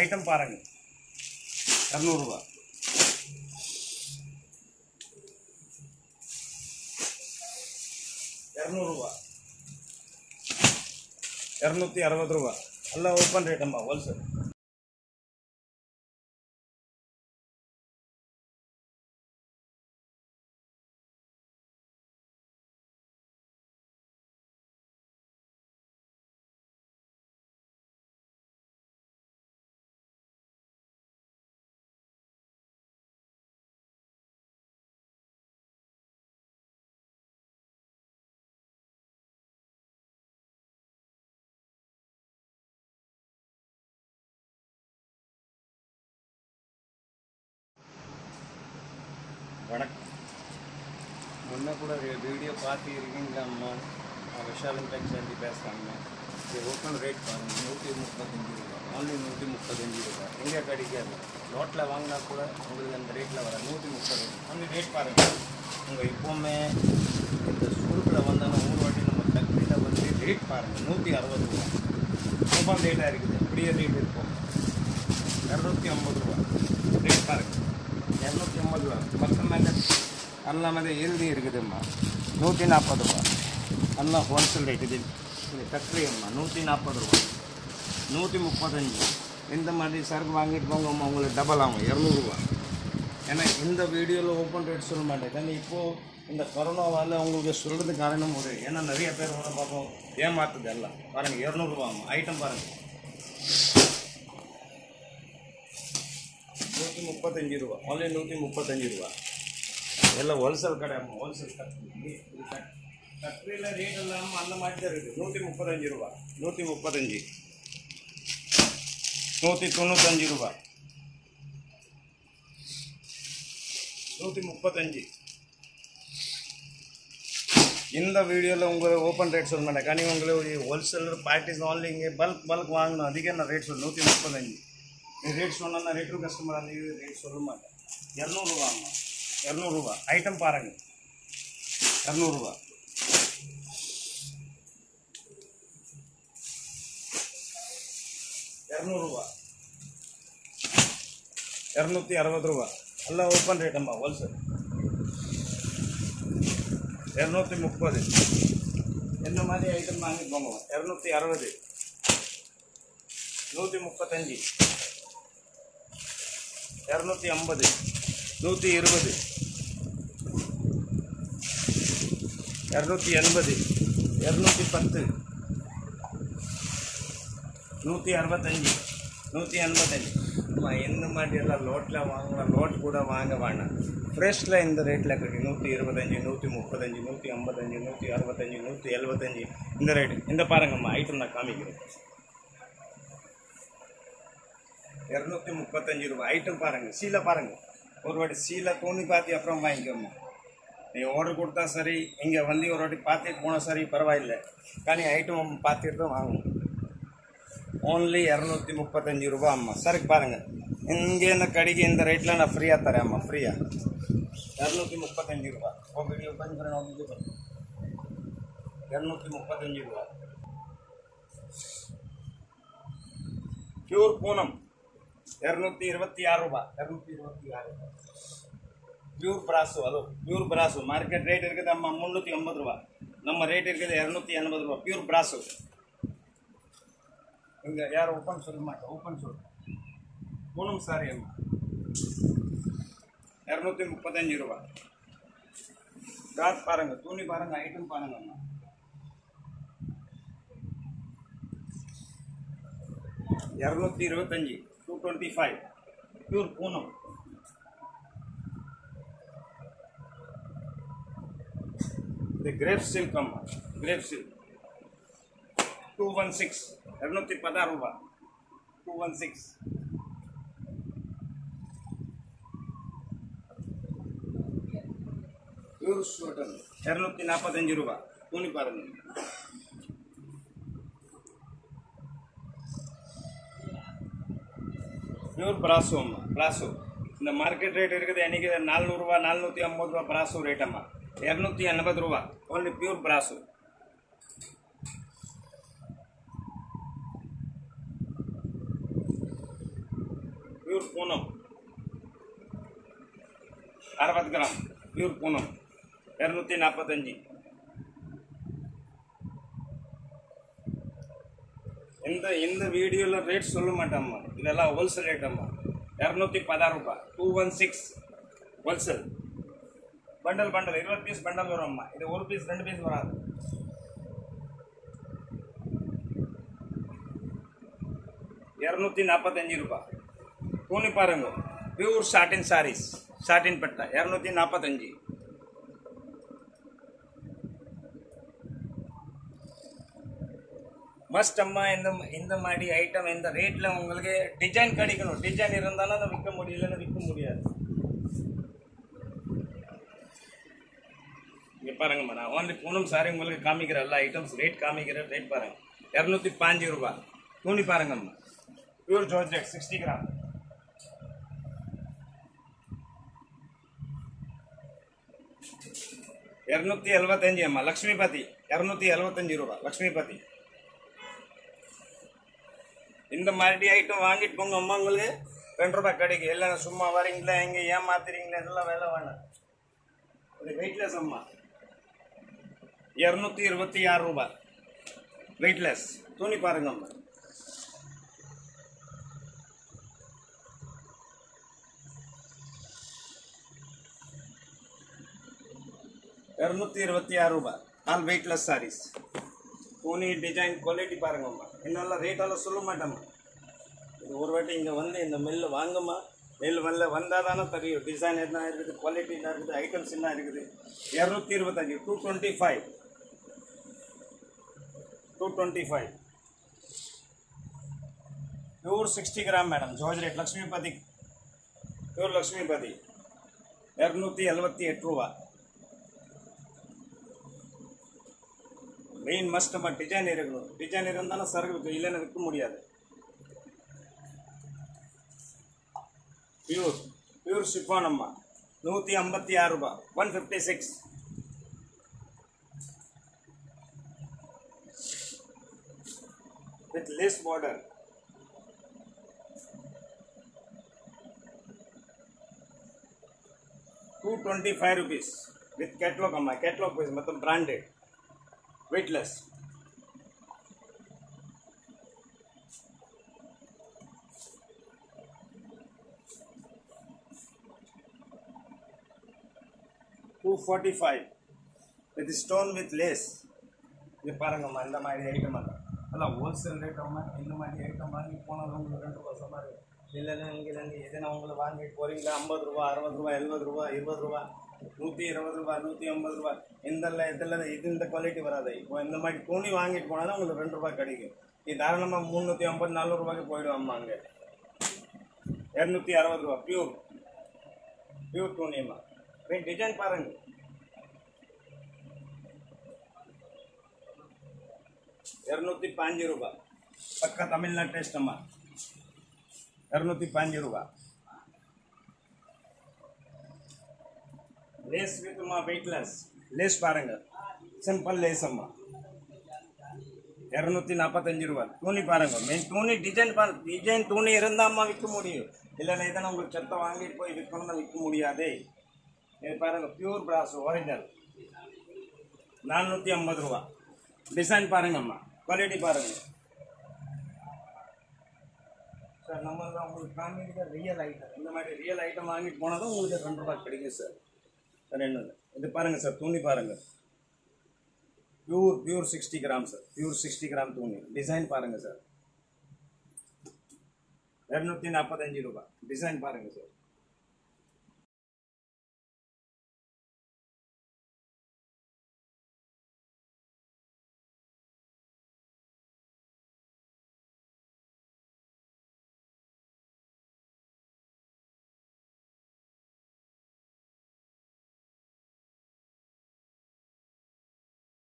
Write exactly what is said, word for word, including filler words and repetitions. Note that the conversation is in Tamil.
ஐட்டம் பாருங்க இருநூறு ரூபாய். இருநூறு ரூபாய் இருநூற்று அறுபது ரூபாய் எல்லாம் ஓபன் ரேட் அம்மா ஹோல்சேல். वणक्कम मुन्ना वीडियो पाती विशाल टैक्सी पेस ओपन रेट नूटी मुफ्त ओनली नूटी मुफ्त इंडिया कड़ी के नोटे वांगना कूड़ा अंत रेट वर नूटी मुफ्त ओनली रेट पांग इमें वह मूर वाटी नम तक बंद रेट पांग नूती अरुद ओपन रेटा फ्री रेट इरूती रेट पांग இரநூற்று ஐம்பது ரூபாய் மொத்தமாக எல்லாமே எழுதி இருக்குதும்மா நூற்றி நாற்பது ரூபாய் எல்லாம் ஹோல்சேல் ரேட் இது ஃபேக்ட்ரிம்மா நூற்றி நாற்பது ரூபாய் நூற்றி முப்பத்தஞ்சு இந்த மாதிரி சரக்கு வாங்கிட்டு போங்கம்மா உங்களுக்கு டபுள் ஆகும் இரநூறு ரூபாய். ஏன்னா இந்த வீடியோவில் ஓப்பன் ரேட் சொல்ல மாட்டேன். ஏன்னா இப்போது இந்த கொரோனாவால் உங்களுக்கு சொல்கிறது காரணம் ஒரு ஏன்னா நிறைய பேர் வந்து பார்ப்போம் ஏமாத்துது எல்லாம் பாருங்கள் இரநூறு ரூபாய் ஆகும் ஐட்டம் பாருங்கள் ನೂರ ಮೂವತ್ತೈದು ರೂಪಾಯಿ ಓನ್ಲಿ ನೂರ ಮೂವತ್ತೈದು ರೂಪಾಯಿ ಎಲ್ಲ ಹೋಲ್ಸೇಲ್ ಕಡೆ ಅಮ್ಮ ಹೋಲ್ಸೇಲ್ ಕಟ್ರಿಲ್ಲ ರೇಟ್ ಎಲ್ಲ ಅಮ್ಮ ಅಲ್ಲ ಮಾಡ್ತಾರೆ ಇದು ನೂರ ಮೂವತ್ತೈದು ರೂಪಾಯಿ ನೂರ ಮೂವತ್ತೈದು ನೂರ ತೊಂಬತ್ತೈದು ರೂಪಾಯಿ ನೂರ ಮೂವತ್ತೈದು இந்த வீடியோல உங்க ஓபன் ரேட் சொல்ல மாட்டேன். கனி உங்களுக்கு ஹோல்சேலர் பார்ட்டிஸ் only இங்க பல்க் பல்க் வாங்குறோம் ಅದಕ್ಕೆ நான் ரேட் சொல்ல ನೂರ ಮೂವತ್ತೈದು रेट सोना रेट कस्टमर अभी रेट इरूरूबा इरूरूबा ईटम पांग इरूरूबा इरूरूबा ಇರುನೂರ ಅರವತ್ತು ರೂಪಾಯಿ ಎಲ್ಲ ओपन रेट अम्मा होलसेल இரநூற்று முப்பது इन मारे ईटम वांग இரநூற்று அறுபது நூற்றி முப்பத்தஞ்சு இரநூற்று ஐம்பது நூற்றி இருபது இரநூற்று எண்பது இரநூற்று பத்து நூற்றி அறுபத்தஞ்சு நூற்றி எண்பத்தஞ்சு இந்த மாதிரியெல்லாம் லோட்டில் வாங்கினா லோட் கூட வாங்க வேணாம். ஃப்ரெஷ்ஷில் இந்த ரேட்டில் கிடைக்கும் நூற்றி இருபத்தஞ்சு நூற்றி முப்பத்தஞ்சு நூற்றி ஐம்பத்தஞ்சு நூற்றி அறுபத்தஞ்சு நூற்றி எழுபத்தஞ்சு இந்த ரேட்டு. இந்த பாருங்கம்மா ஐட்டம் நான் காமிக்கிறேன் இரநூற்று முப்பத்தஞ்சு ரூபாய் ஐட்டம் பாருங்கள். சீலை பாருங்கள் ஒரு வாட்டி சீலை தோணி பார்த்து அப்புறம் வாங்கிக்கோம்மா. நீ ஆர்டர் கொடுத்தா சரி இங்கே வந்து ஒரு வாட்டி பார்த்துட்டு போனால் சரி பரவாயில்லை. கானி ஐட்டம் பார்த்துட்டு தான் வாங்கணும். ஓன்லி இரநூத்தி முப்பத்தஞ்சு ரூபா அம்மா சரக்கு பாருங்கள். இங்கே இந்த கடைக்கு இந்த ரேட்டில் நான் ஃப்ரீயாக தரேன் அம்மா ஃப்ரீயாக இரநூற்று முப்பத்தஞ்சு ரூபா. ஓகே ஓப்பன் பண்ண ஓகே இரநூற்று முப்பத்தஞ்சு ரூபா பியூர் பூனம் இரநூற்று இருபத்தி ஆறு ரூபாய் இரநூற்று இருபத்தி ஆறு பியூர் பிராசு ஹலோ பியூர் பிராசு மார்க்கெட் ரேட் இருக்குது அம்மா முந்நூற்றி ஐம்பது ரூபாய். நம்ம ரேட் இருக்குது இரநூற்று எண்பது ரூபாய் பியூர் பிராசு. இங்கே யார் ஓப்பன் சொல்ல மாட்டேன் ஓப்பன் சொல்லுங்க பூனம் சாரி அம்மா இரநூற்று முப்பத்தஞ்சு ரூபாய் டாட் பாருங்கள் துணி பாருங்கள் ஐட்டம் பாருங்கள் அம்மா இரநூற்று இருபத்தஞ்சு இரநூற்று இருபத்தி ஐந்து pure Poonam grep silk grape silk two one six இரநூற்று பதினாறு ரூபாய் two one six pure sweater இரநூற்று நாற்பத்தஞ்சு ரூபாய் तुणी पारंग प्यूर ब्रासो अम्मा ब्रासो இந்த மார்க்கெட் ரேட் இருக்குது எனக்கு நானூறு ரூபாய் நானூற்று ஐம்பது ரூபாய் பிராசோ ரேட் அம்மா இரநூற்று எண்பது ரூபாய் only pure பிராசோ प्योर पूनम अरवद ग्राम प्योर पूनम इरूती नापत्तंजी वीडियो रेट सोल्लमाटम्मा इदेल्ल होलसेल रेट अम्मा इरूती पदार रूपाय two one six wholesale bundle bundle इवत पीस बंडल वो अम्मा इत और पीस रेंडु पीस वरा इरूती नापत्तंजी रूपाय कोनी पारंगो प्यूर साटिन सारीस साटिन पट्टा इरूती नापत्तंजी मस्ट अम्मा इंद माड़ी आइटम इंद रेट उंगलुक्कु डिजाइन कडिक्कणुम डिजाइन इरुंदाल अदु विक्क मुडियला विक्क मुडियादु इंगे पारंगा मना ओनली पूनम सारी उंगलुक्कु कामिक्किर एल्ला आइटम्स रेट कामिक्किर रेट पारंगा इरूती रूपाय कोनी पारंगा अम्मा प्यूर जॉर्जेट सिक्स्टी ग्राम इरूती एलवत्तंजी अम्मा लक्ष्मीपति इरूती एलवत्तंजी रूपाय लक्ष्मीपति इंद मार्डी आइटम वांगिट पोंगा अम्मा उंगलुक्कु रेंडु रूपाय कडिक्कु एल्ला सुम्मा वरींगला इंगे ஏமாத்துறீங்களா இதெல்லாம் வேலை வேணாம் இது வெயிட்லெஸ் அம்மா இருநூற்று இருபத்தி ஆறு ரூபாய் வெயிட்லெஸ் தூணி பாருங்க அம்மா இருநூற்று இருபத்தி ஆறு ரூபாய் ஆல் வெயிட்லெஸ் சாரீஸ் தூணி டிசைன் குவாலிட்டி பாருங்க அம்மா என்னால ரேட் எல்லாம் சொல்ல மாட்டேன் இது ஒரு வாட்டி இங்க வந்து இந்த மில்ல வாங்குமா मिल वाले वंदा तरी डिजाइन क्वालिटी ईटम्स इरूती two twenty five two twenty five pure sixty gram madam georgette Lakshmipati pure Lakshmipati इरूती एलवती एट रूपाय मेन मस्ट डिजाइन डिजाइन सर्ग इला विका प्यूर प्यूर शिफॉन अम्मा नूती अंबत्ती आर रूपा one fifty six with lace border two twenty five rupees with catalogue अम्मा कैटलॉग पीस मतलब branded weightless two forty five with stone with lace ये पारंग अम्मा इंदा मारी आइटम अल्ल अल्ल होलसेल रेट अम्मा इंदा मारी आइटम वांगी पोनाल उंगलुक्कु रेंडु रूपाय सुमार इल्लना इंगे नांगे एदना उंगलु वांगी पोरिंगा ஐம்பது ரூபாய் அறுபது ரூபாய் எழுபது ரூபாய் இருபது ரூபாய் நூற்று இருபது ரூபாய் நூற்று ஐம்பது ரூபாய் इंदल्ला इदल्ला इदु इंदा क्वालिटी वरादु इप्पो इंदा मारी कोणी वांगी पोनाल उंगलु ரெண்டு ரூபாய் கிடைக்கும் இது தாராளமா முன்னூற்று ஐம்பது நானூறு ரூபாய்க்கு போய்டும் அம்மா அங்க இருநூற்று அறுபது ரூபாய் பியூர் பியூர் தூணிமா रेट डिजाइन पारंग इरूती पांच रूपाय पक्का तमिलनाडु टेस्ट अम्मा इरूती पांच रूपाय लेस विथ अम्मा वेटलेस लेस पारंग सिंपल लेस अम्मा इरूती நாற்பத்தி ஐந்து रूपाय तूणी पारंग मेन तूणी डिजाइन पार डिजाइन तूणी इरुंदा अम्मा विक्क मुडियुम इल्ला इदना उंगलुक्कु चत्ता वांगिट्टु पोई विक्कणुम विक्क मुडियादु ये पारंग प्यूर ब्रास ओरिजिनल நானூற்று ஐம்பது रूपाय डिजाइन पारंग अम्मा क्वालिटी पारंग सर नम्मल्ल उंगलुक्कु कामिक्किर रियल आइटम इंद मारी रियल आइटम वांगिट्टु पोनादा उंगलुक्कु ரெண்டு ரூபாய் கிடைக்கும் சார் சார் என்ன இது பாருங்க சார் தூணி பாருங்க pure pure sixty gram sir pure sixty gram தூணி டிசைன் பாருங்க சார் இரநூற்று நாற்பத்தி ஐந்து ரூபாய் டிசைன் பாருங்க சார்